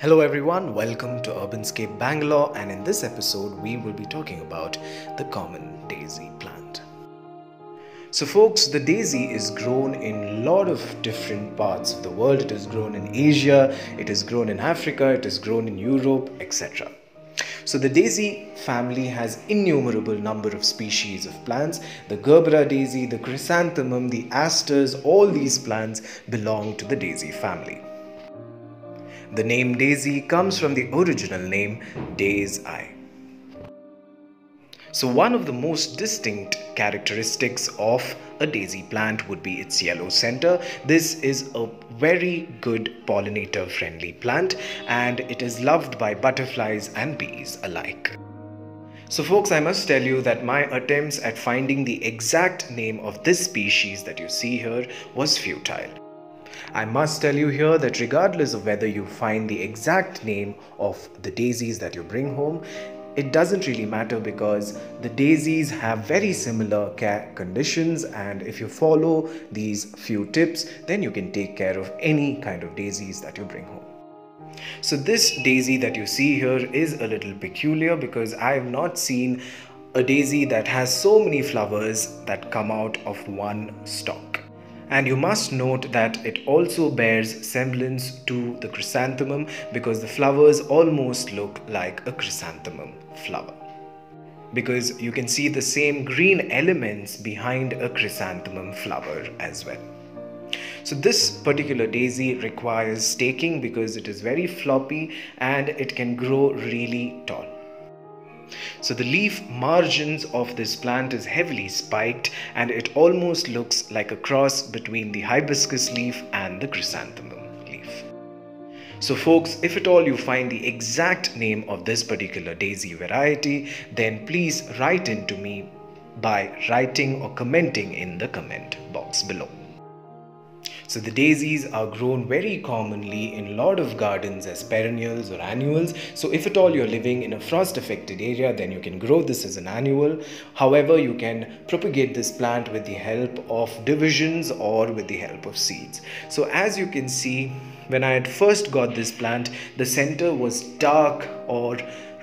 Hello everyone, welcome to Urbanscape Bangalore, and in this episode we will be talking about the common daisy plant. So folks, the daisy is grown in a lot of different parts of the world. It is grown in Asia, it is grown in Africa, it is grown in Europe, etc. So the daisy family has innumerable number of species of plants. The Gerbera daisy, the chrysanthemum, the asters, all these plants belong to the daisy family. The name daisy comes from the original name Daisy. So one of the most distinct characteristics of a daisy plant would be its yellow center. This is a very good pollinator friendly plant, and it is loved by butterflies and bees alike. So folks, I must tell you that my attempts at finding the exact name of this species that you see here was futile. I must tell you here that regardless of whether you find the exact name of the daisies that you bring home, it doesn't really matter, because the daisies have very similar care conditions, and if you follow these few tips, then you can take care of any kind of daisies that you bring home. So this daisy that you see here is a little peculiar, because I have not seen a daisy that has so many flowers that come out of one stalk. And you must note that it also bears semblance to the chrysanthemum, because the flowers almost look like a chrysanthemum flower, because you can see the same green elements behind a chrysanthemum flower as well. So this particular daisy requires staking, because it is very floppy and it can grow really tall. So the leaf margins of this plant is heavily spiked, and it almost looks like a cross between the hibiscus leaf and the chrysanthemum leaf. So folks, if at all you find the exact name of this particular daisy variety, then please write in to me by writing or commenting in the comment box below. So the daisies are grown very commonly in a lot of gardens as perennials or annuals. So if at all you're living in a frost affected area, then you can grow this as an annual. However, you can propagate this plant with the help of divisions or with the help of seeds. So as you can see, when I had first got this plant, the center was dark or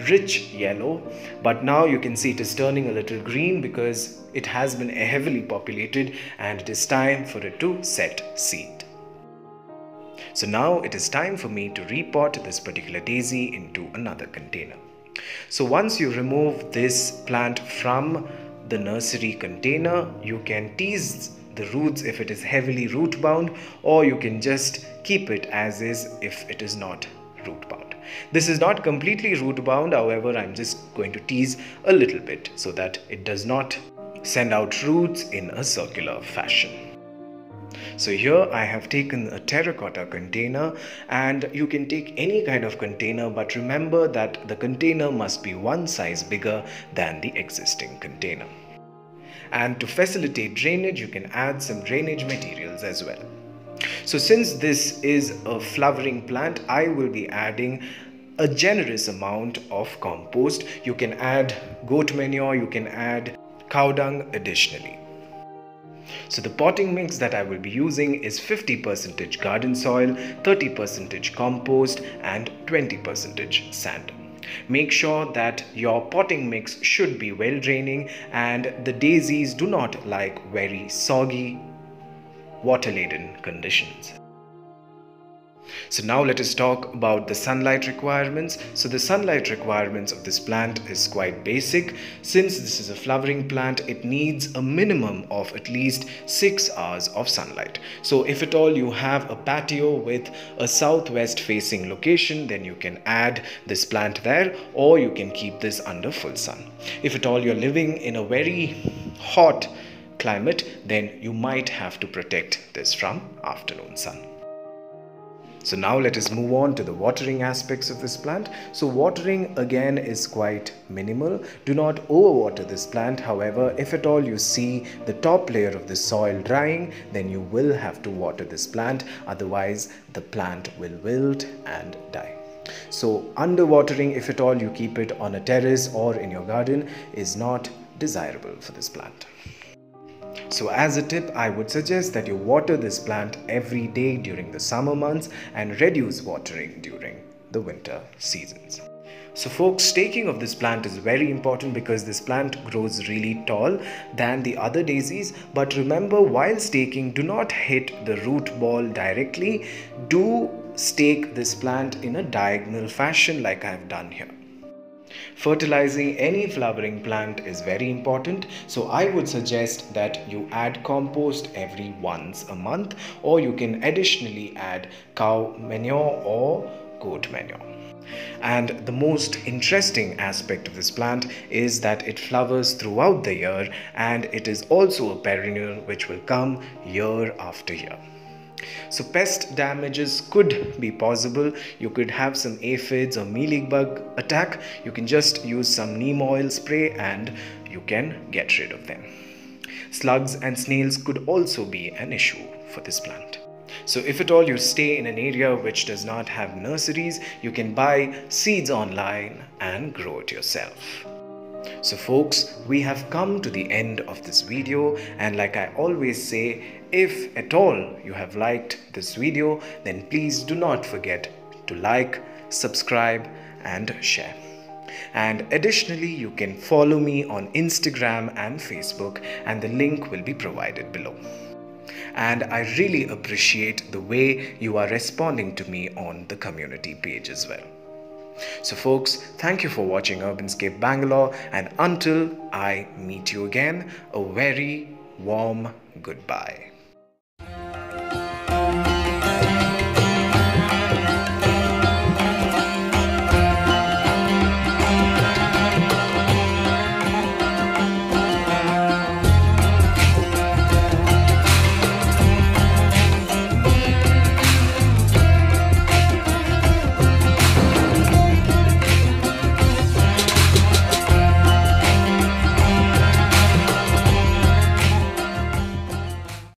rich yellow, but now you can see it is turning a little green, because it has been heavily populated and it is time for it to set seed. So now it is time for me to repot this particular daisy into another container. So once you remove this plant from the nursery container, you can tease the roots if it is heavily root bound, or you can just keep it as is if it is not root bound. This is not completely root bound, however, I'm just going to tease a little bit so that it does not send out roots in a circular fashion. So here I have taken a terracotta container, and you can take any kind of container, but remember that the container must be one size bigger than the existing container. And to facilitate drainage, you can add some drainage materials as well. So since this is a flowering plant, I will be adding a generous amount of compost. You can add goat manure, you can add cow dung additionally. So the potting mix that I will be using is 50% garden soil, 30% compost and 20% sand. Make sure that your potting mix should be well draining, and the daisies do not like very soggy, water-laden conditions. So now let us talk about the sunlight requirements. So the sunlight requirements of this plant is quite basic. Since this is a flowering plant, it needs a minimum of at least 6 hours of sunlight. So if at all you have a patio with a southwest facing location, then you can add this plant there, or you can keep this under full sun. If at all you're living in a very hot climate, then you might have to protect this from afternoon sun. So now let us move on to the watering aspects of this plant. So watering again is quite minimal. Do not overwater this plant. However, if at all you see the top layer of the soil drying, then you will have to water this plant. Otherwise, the plant will wilt and die. So underwatering, if at all you keep it on a terrace or in your garden, is not desirable for this plant. So as a tip, I would suggest that you water this plant every day during the summer months and reduce watering during the winter seasons. So folks, staking of this plant is very important because this plant grows really tall than the other daisies. But remember, while staking, do not hit the root ball directly. Do stake this plant in a diagonal fashion like I have done here. Fertilizing any flowering plant is very important, so I would suggest that you add compost every once a month, or you can additionally add cow manure or goat manure. And the most interesting aspect of this plant is that it flowers throughout the year, and it is also a perennial which will come year after year. So pest damages could be possible. You could have some aphids or mealybug attack. You can just use some neem oil spray and you can get rid of them. Slugs and snails could also be an issue for this plant. So if at all you stay in an area which does not have nurseries, you can buy seeds online and grow it yourself. So folks, we have come to the end of this video, and like I always say, if at all you have liked this video, then please do not forget to like, subscribe and share. And additionally, you can follow me on Instagram and Facebook, and the link will be provided below. And I really appreciate the way you are responding to me on the community page as well. So folks, thank you for watching Urbanscape Bangalore, and until I meet you again, a very warm goodbye.